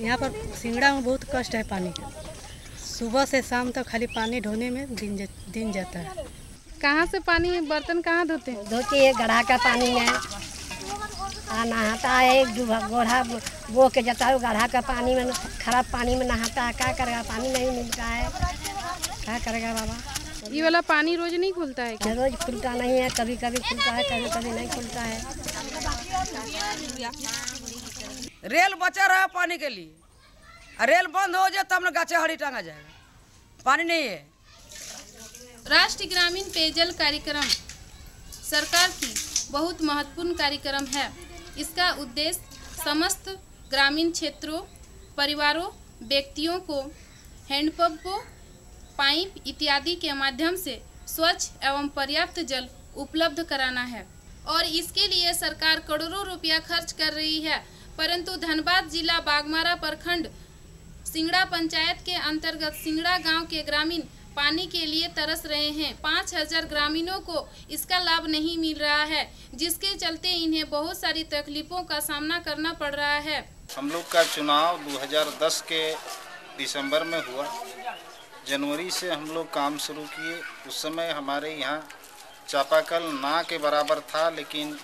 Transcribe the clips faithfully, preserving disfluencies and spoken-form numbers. यहाँ पर सिंगड़ा में बहुत कष्ट है पानी का। सुबह से शाम तक तो खाली पानी ढोने में दिन जा, दिन जाता है। कहाँ से पानी है? बर्तन कहाँ धोते हैं? धोती है गढ़ा का पानी है, नहाता है गोढ़ा बो के जाता है गढ़ा का पानी में, खराब पानी में नहाता है। क्या करेगा, पानी नहीं मिलता है, क्या करेगा बाबा। ये वाला पानी रोज नहीं खुलता है? रोज खुलता नहीं है, कभी कभी खुलता है, कभी कभी नहीं खुलता है। रेल बचा रहा पानी के लिए, रेल बंद हो जाए तब ना गाचे हरी टांगा जाएगा, पानी नहीं है। राष्ट्रीय ग्रामीण पेयजल कार्यक्रम सरकार की बहुत महत्वपूर्ण कार्यक्रम है। इसका उद्देश्य समस्त ग्रामीण क्षेत्रों, परिवारों, व्यक्तियों को हैंडपंपों, पाइप इत्यादि के माध्यम से स्वच्छ एवं पर्याप्त जल उपलब्ध कराना है और इसके लिए सरकार करोड़ों रुपया खर्च कर रही है। परंतु धनबाद जिला बागमारा प्रखंड सिंगड़ा पंचायत के अंतर्गत सिंगड़ा गांव के ग्रामीण पानी के लिए तरस रहे हैं। पाँच हजार ग्रामीणों को इसका लाभ नहीं मिल रहा है, जिसके चलते इन्हें बहुत सारी तकलीफों का सामना करना पड़ रहा है। हम लोग का चुनाव दो हज़ार दस के दिसंबर में हुआ, जनवरी से हम लोग काम शुरू किए। उस समय हमारे यहाँ चापाकल ना के बराबर था, लेकिन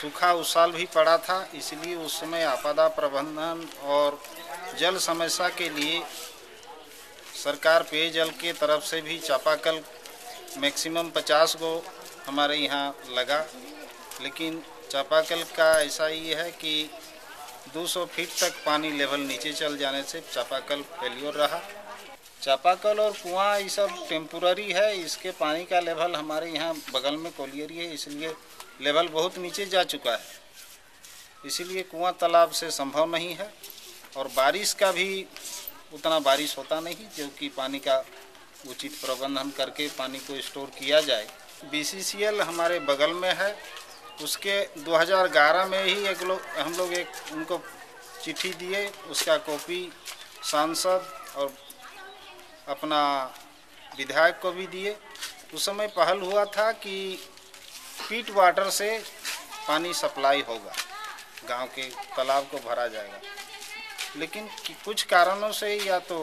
सूखा उस साल भी पड़ा था, इसलिए उस समय आपदा प्रबंधन और जल समस्या के लिए सरकार पेयजल के तरफ से भी चापाकल मैक्सिमम पचास गो हमारे यहाँ लगा, लेकिन चापाकल का ऐसा ये है कि दो सौ फीट तक पानी लेवल नीचे चल जाने से चापाकल फेल्योर रहा। चापाकल और कुआं ये सब टेम्पोररी है, इसके पानी का लेवल हमारे यहाँ बगल में कोलियरी है, इसलिए लेवल बहुत नीचे जा चुका है, इसीलिए कुआं तालाब से संभव नहीं है। और बारिश का भी उतना बारिश होता नहीं, जो कि पानी का उचित प्रबंधन करके पानी को स्टोर किया जाए। बी सी सी एल हमारे बगल में है, उसके दो हज़ार ग्यारह में ही एक लोग हम लोग एक उनको चिट्ठी दिए, उसका कॉपी सांसद और अपना विधायक को भी दिए। उस समय पहल हुआ था कि पीट वाटर से पानी सप्लाई होगा, गांव के तालाब को भरा जाएगा, लेकिन कुछ कारणों से या तो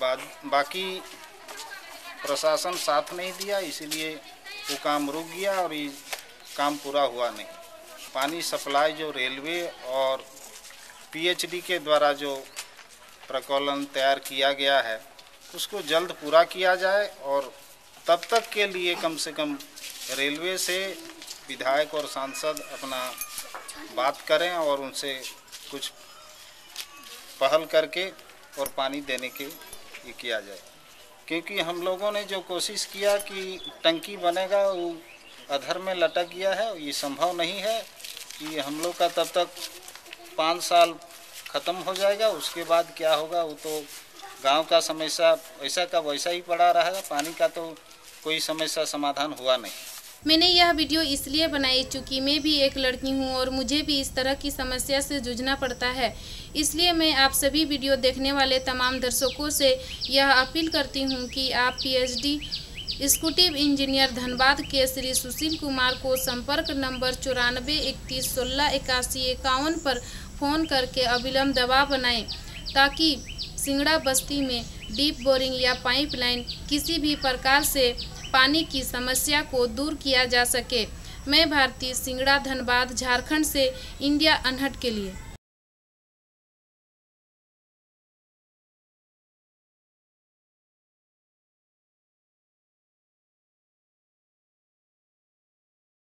बा, बाकी प्रशासन साथ नहीं दिया, इसीलिए वो काम रुक गया और ये काम पूरा हुआ नहीं। पानी सप्लाई जो रेलवे और पी एच डी के द्वारा जो प्रकलन तैयार किया गया है, उसको जल्द पूरा किया जाए और तब तक के लिए कम से कम रेलवे से विधायक और सांसद अपना बात करें और उनसे कुछ पहल करके और पानी देने के ये किया जाए, क्योंकि हम लोगों ने जो कोशिश किया कि टंकी बनेगा वो अधर में लटक गया है, ये संभव नहीं है। ये हम लोग का तब तक पाँच साल ख़त्म हो जाएगा, उसके बाद क्या होगा वो तो गांव का समस्या ऐसा का वैसा ही पड़ा रहेगा, पानी का तो कोई समस्या समाधान हुआ नहीं। मैंने यह वीडियो इसलिए बनाई चूँकि मैं भी एक लड़की हूँ और मुझे भी इस तरह की समस्या से जूझना पड़ता है, इसलिए मैं आप सभी वीडियो देखने वाले तमाम दर्शकों से यह अपील करती हूँ कि आप P H D executive engineer Dhanbad के श्री सुशील कुमार को संपर्क नंबर चौरानवे इकतीस सोलह इक्यासी इक्यावन पर फ़ोन करके अविलम्ब दबाव बनाएँ ताकि सिंगड़ा बस्ती में डीप बोरिंग या पाइपलाइन किसी भी प्रकार से पानी की समस्या को दूर किया जा सके। मैं भारती, सिंगड़ा, धनबाद, झारखंड से इंडिया अनहर्ड के लिए।